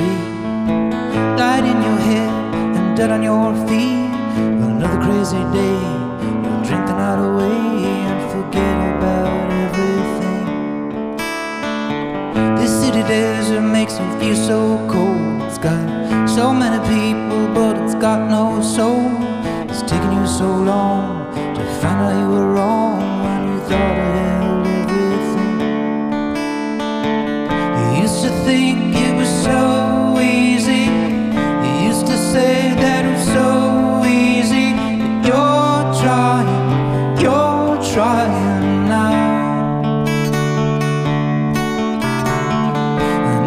street. Light in your head and dead on your feet. Another crazy day, you'll drink the night away and forget about everything. This city desert makes me feel so cold. It's got so many people, but it's got no soul. It's taken you so long to find out you were wrong when you thought it held everything. You used to think it was so easy. You used to say that it was so easy. But you're trying now.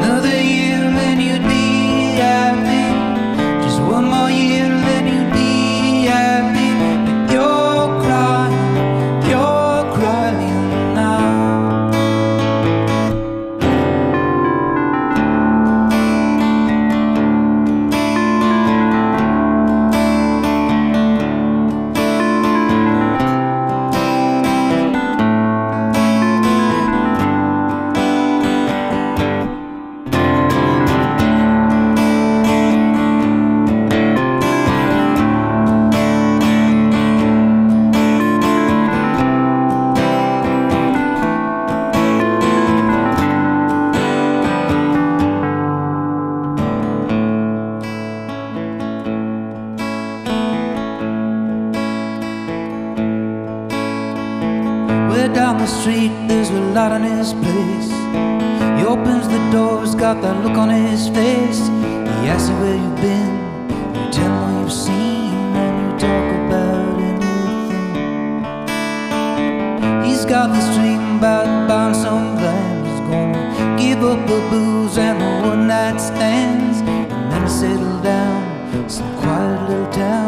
Another year and you'd be happy. Just one more year and you'd be happy. But you're crying now. Down the street, there's a light on his place. He opens the door, he's got that look on his face. He asks you where you've been, you tell him all you've seen, and you talk about anything. He's got this dream about buying some land. He's gonna give up the booze and the one night stands, and then settle down, some quiet little town.